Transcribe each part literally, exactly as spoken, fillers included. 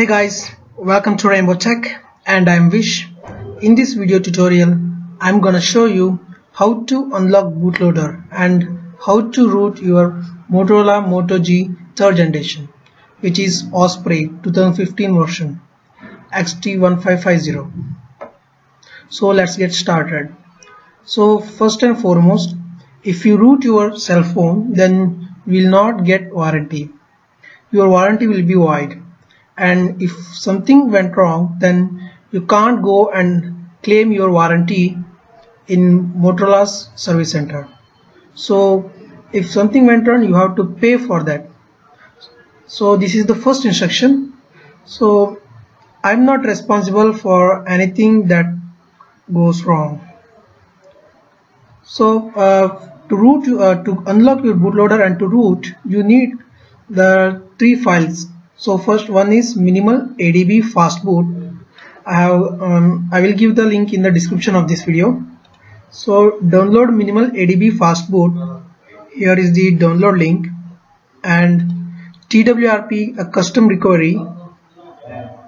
Hey guys, welcome to Rainbow Tech, and I'm Vish. In this video tutorial, I'm gonna show you how to unlock bootloader and how to root your Motorola Moto G third generation, which is Osprey twenty fifteen version X T one five five zero. So let's get started. So first and foremost, if you root your cell phone, then you will not get warranty. Your warranty will be void. And if something went wrong, then you can't go and claim your warranty in Motorola's service center. So if something went wrong, you have to pay for that. So this is the first instruction. So I'm not responsible for anything that goes wrong. So uh, to root, uh, to unlock your bootloader and to root, you need the three files. So first one is minimal A D B fastboot. I have um, I will give the link in the description of this video. So download minimal A D B fastboot. Here is the download link, and T W R P a custom recovery.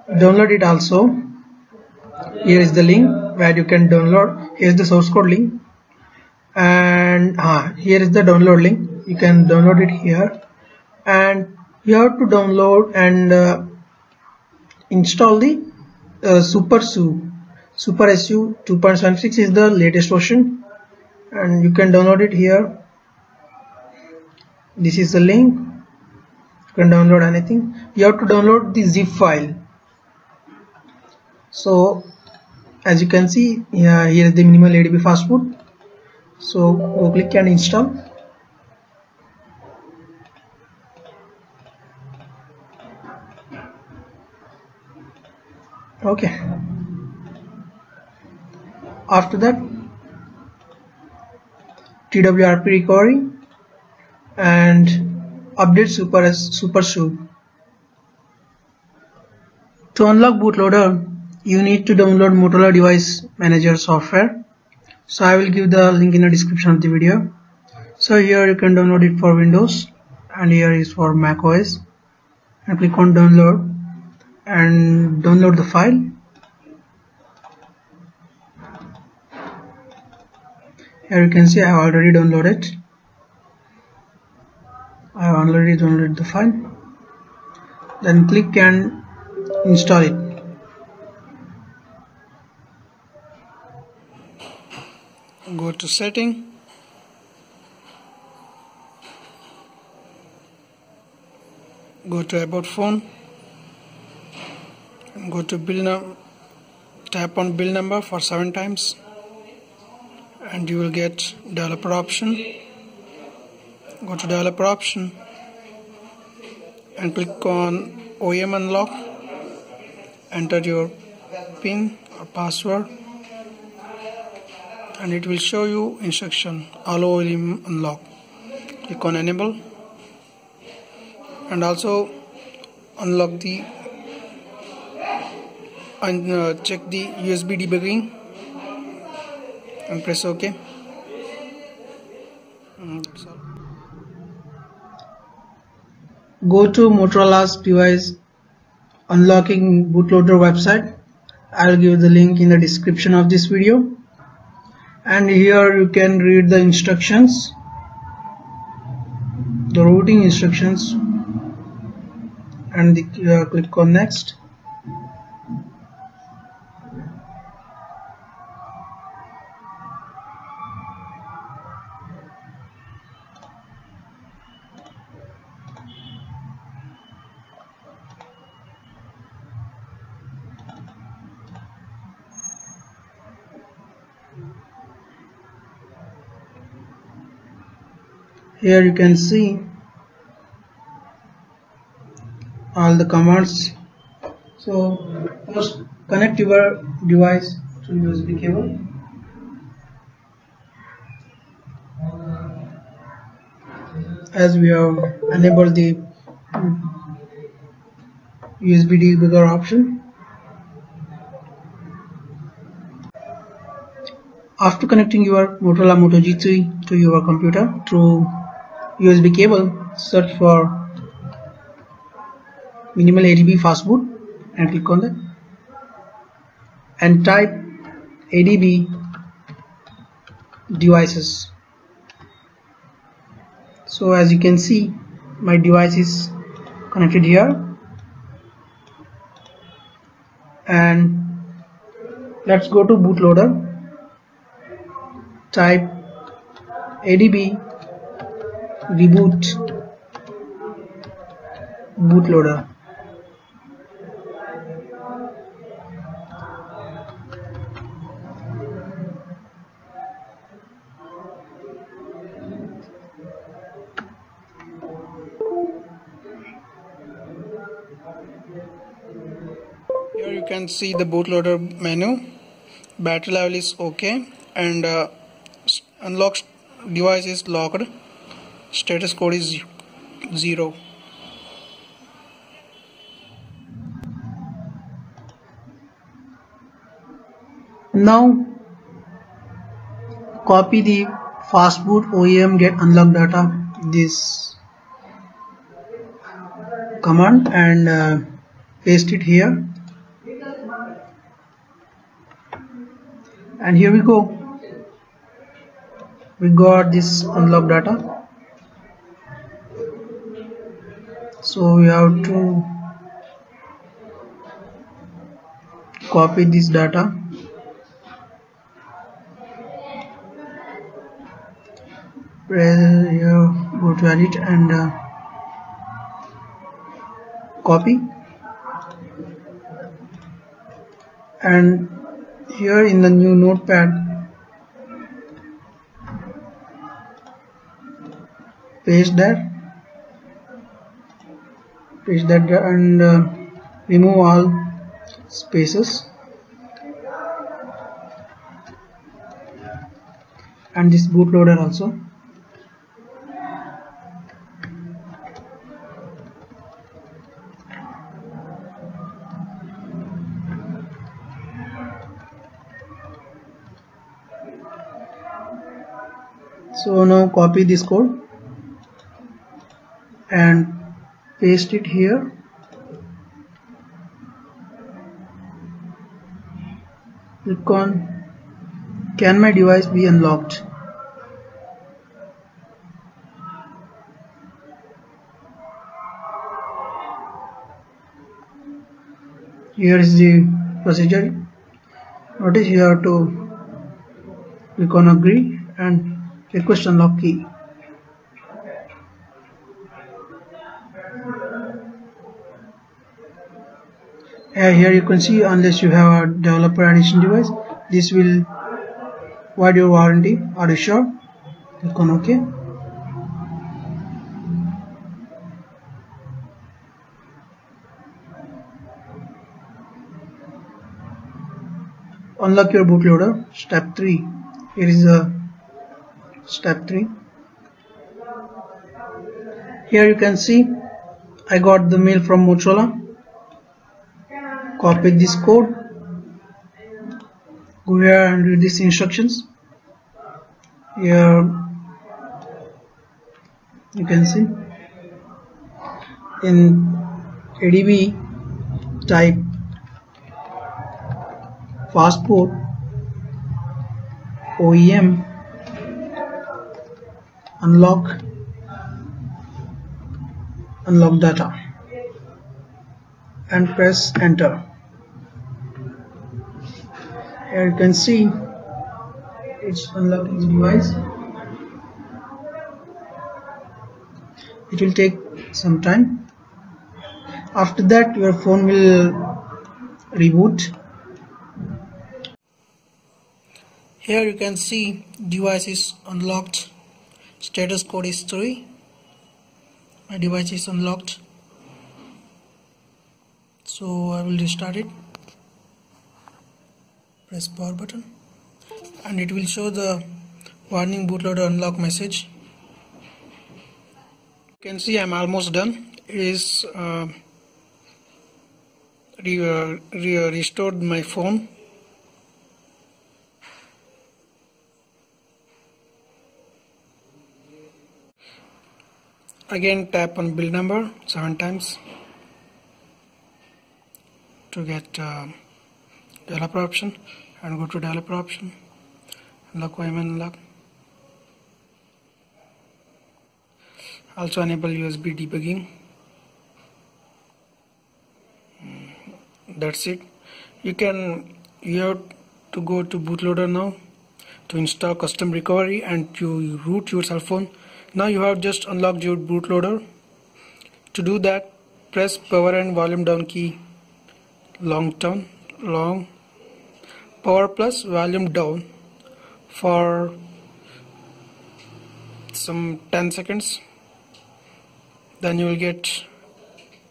Download it also. Here is the link where you can download. Here is the source code link, and ah, here is the download link. You can download it here, and you have to download and uh, install the uh, SuperSU. SuperSU two point seven six is the latest version, and you can download it here. This is the link. You can download anything. You have to download the zip file. So as you can see, yeah, here is the minimal A D B fastboot. So go click and install. Okay, after that, T W R P recovery and update SuperSU. To unlock bootloader, you need to download Motorola Device Manager software. So I will give the link in the description of the video. So here you can download it for Windows, and here is for macOS, and click on download and download the file. Here you can see I have already downloaded it. I have already downloaded the file. Then click and install it. Go to setting. Go to about phone. Go to build number, tap on build number for seven times, and you will get developer option. Go to developer option and click on O E M unlock. Enter your PIN or password, and it will show you instruction allow O E M unlock. Click on enable, and also unlock the and uh, check the U S B debugging and press OK. And that's all. Go to Motorola's device unlocking bootloader website. I'll give the link in the description of this video, and here you can read the instructions, the routing instructions, and the, uh, click on next. Here you can see all the commands. So first, connect your device to U S B cable. As we have enabled the U S B debugger option. After connecting your Motorola Moto G three to your computer through U S B cable, search for minimal A D B fastboot and click on that and type A D B devices. So as you can see, my device is connected here, and let's go to bootloader, type A D B reboot bootloader. Here you can see the bootloader menu. Battery level is okay, and uh, unlocked device is locked. Status code is zero. Now copy the fastboot O E M get unlock data this command and uh, paste it here, and here we go, we got this unlock data. So we have to copy this data here, go to edit and uh, copy, and here in the new notepad paste that paste that and uh, remove all spaces, and this bootloader also. So now copy this code and paste it here, click on can my device be unlocked, here is the procedure. Notice you have to click on agree and request unlock key. And here you can see, unless you have a developer edition device, this will void your warranty. Are you sure? Click on OK. Unlock your bootloader. Step three. Here is a step three. Here you can see I got the mail from Motorola. Copy this code, go here and read these instructions. Here you can see in A D B type fastboot O E M unlock unlock data and press enter. Here you can see it's unlocking the device. It will take some time. After that your phone will reboot. Here you can see device is unlocked. Status code is three. My device is unlocked. So I will restart it. Press power button, and it will show the warning bootloader unlock message. You can see I'm almost done. It is uh, re re restored my phone. Again tap on build number seven times to get uh, developer option, and go to developer option, unlock Y M L unlock. Also enable U S B debugging. That's it. You can you have to go to bootloader now to install custom recovery and to root your cell phone. Now you have just unlocked your bootloader. To do that, press power and volume down key long down long power plus volume down for some ten seconds. Then you will get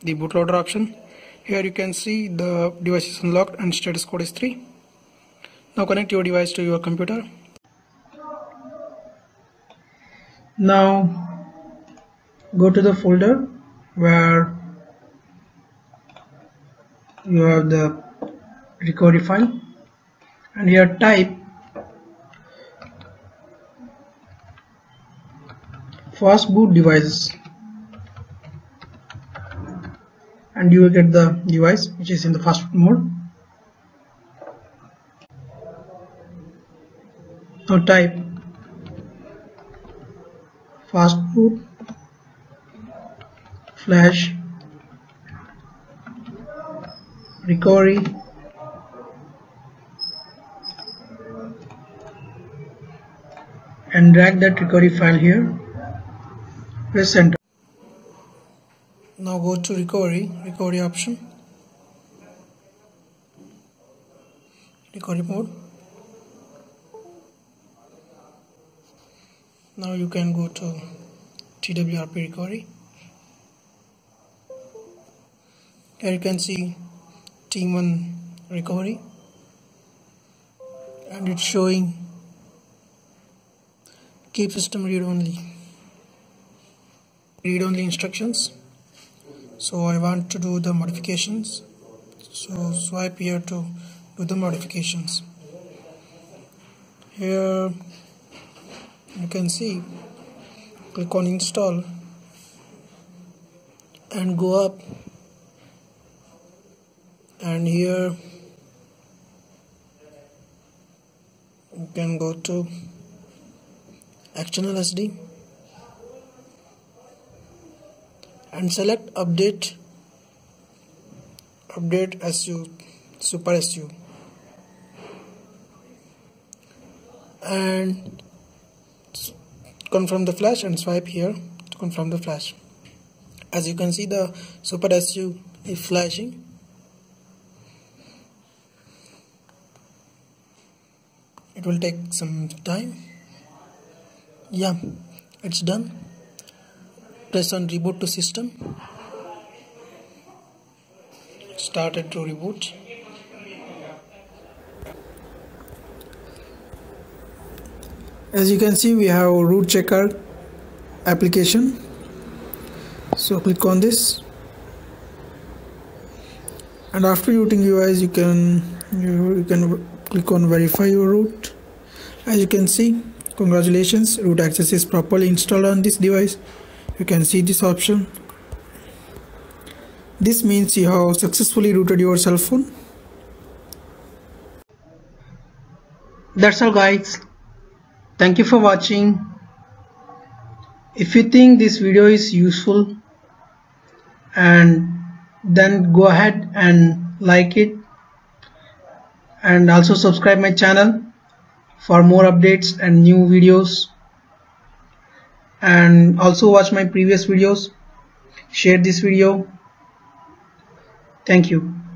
the bootloader option. Here you can see the device is unlocked and status code is three. Now connect your device to your computer. Now go to the folder where you have the recovery file, and here type fastboot devices, and you will get the device which is in the fastboot mode. Now type fastboot flash recovery and drag that recovery file here. Press enter. Now go to recovery, recovery option, recovery mode. Now you can go to T W R P recovery. Here you can see T one recovery, and it's showing keep system read only, read only instructions. So I want to do the modifications, so swipe here to do the modifications. Here you can see, click on install and go up, and here you can go to external S D and select update update S U SuperSU, and confirm the flash and swipe here to confirm the flash. As you can see, the SuperSU is flashing. It will take some time. Yeah, it's done. Press on reboot to system. Started to reboot. As you can see, we have a root checker application. So click on this, and after rooting U I S, you can you, you can click on verify your root. As you can see, congratulations, root access is properly installed on this device. You can see this option. This means you have successfully rooted your cell phone. That's all, guys. Thank you for watching. If you think this video is useful, and then go ahead and like it, and also subscribe my channel for more updates and new videos, and also watch my previous videos. Share this video. Thank you.